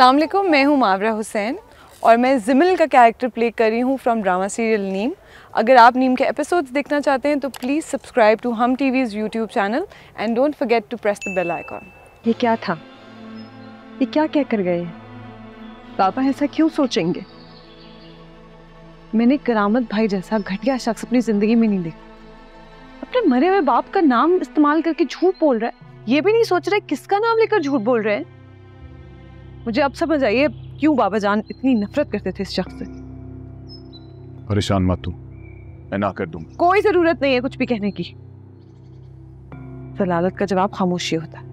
अस्सलाम वालेकुम, मैं हूं मावरा हुसैन और मैं ज़िमल का कैरेक्टर प्ले कर रही हूं फ्रॉम ड्रामा सीरियल नीम। अगर आप नीम के एपिसोड्स देखना चाहते हैं तो please subscribe to Hum TV's YouTube channel and don't forget to press the bell icon. ये क्या था? ये क्या कह कर गए? पापा ऐसा क्यों सोचेंगे? मैंने करामत भाई जैसा घटिया शख्स अपनी ज़िंदगी में नहीं देखा। अपने मरे हुए बाप का नाम इस्तेमाल करके झूठ बोल रहा है, ये भी नहीं सोच रहा है किसका नाम लेकर झूठ बोल रहे हैं। मुझे अब समझ आइए क्यों बाबा जान इतनी नफरत करते थे इस शख्स से। परेशान मत तू, मैं ना कर दूंगा। कोई जरूरत नहीं है कुछ भी कहने की। जलालत का जवाब खामोशी होता।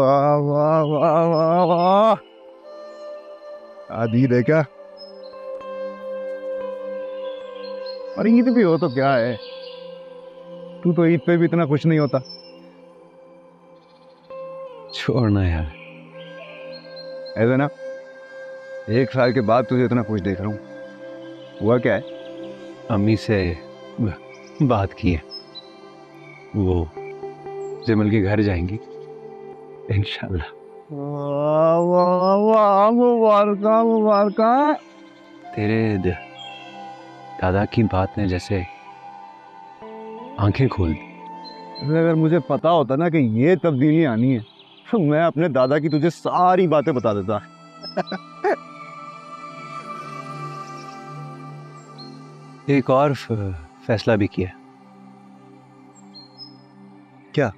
वाह वाह वाह वाह वाह, आदि देखा? और ईद भी हो तो क्या है, तू तो ईद पे भी इतना खुश नहीं होता। छोड़ना यार, ऐसा ना एक साल के बाद तुझे इतना खुश देख रहा हूँ। हुआ क्या है? अम्मी से बात की है, वो ज़िमल के घर जाएंगी इंशाल्लाह। वाह वाह वाह, मुबारका मुबारका। तेरे दादा की बात ने जैसे आंखें खोल दी। अगर मुझे पता होता ना कि ये तब्दीली आनी है तो मैं अपने दादा की तुझे सारी बातें बता देता। एक और फैसला भी किया। क्या?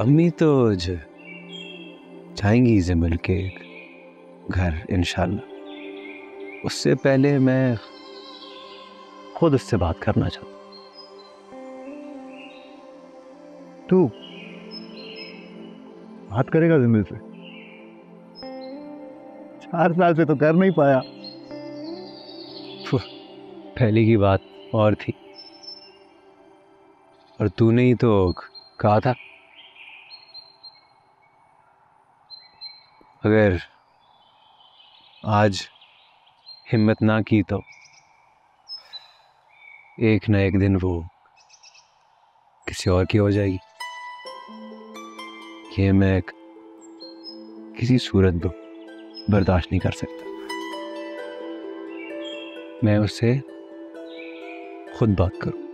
अम्मी तो जाएंगी ज़िमल के घर इंशाल्लाह। उससे पहले मैं खुद उससे बात करना चाहता। तू बात करेगा ज़िमल से? 4 साल से तो कर नहीं पाया। पहले की बात और थी, और तूने ही तो कहा था अगर आज हिम्मत ना की तो एक ना एक दिन वो किसी और की हो जाएगी। ये मैं किसी सूरत को बर्दाश्त नहीं कर सकता। मैं उससे खुद बात करूं।